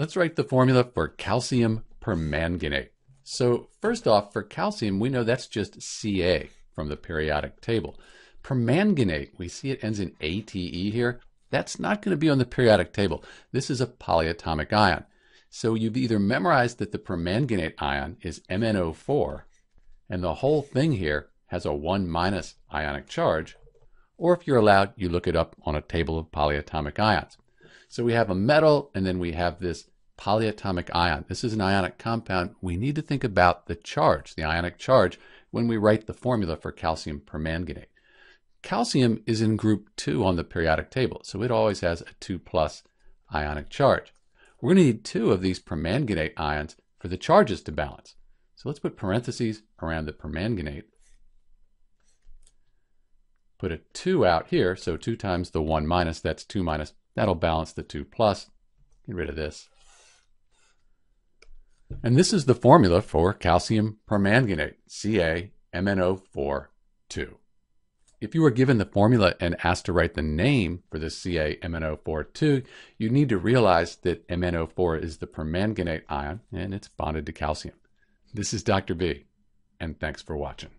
Let's write the formula for calcium permanganate. So first off, for calcium, we know that's just Ca from the periodic table. Permanganate, we see it ends in ate here. That's not going to be on the periodic table. This is a polyatomic ion. So you've either memorized that the permanganate ion is MnO4, and the whole thing here has a 1- ionic charge, or if you're allowed, you look it up on a table of polyatomic ions. So we have a metal, and then we have this polyatomic ion. This is an ionic compound. We need to think about the charge, the ionic charge, when we write the formula for calcium permanganate. Calcium is in group 2 on the periodic table, so it always has a 2+ ionic charge. We're going to need 2 of these permanganate ions for the charges to balance. So let's put parentheses around the permanganate. Put a 2 out here, so 2 times the 1-, that's 2-. That'll balance the 2+. Get rid of this. And this is the formula for calcium permanganate, Ca(MnO4)2. If you were given the formula and asked to write the name for the Ca(MnO4)2, you need to realize that MnO4 is the permanganate ion and it's bonded to calcium. This is Dr. B, and thanks for watching.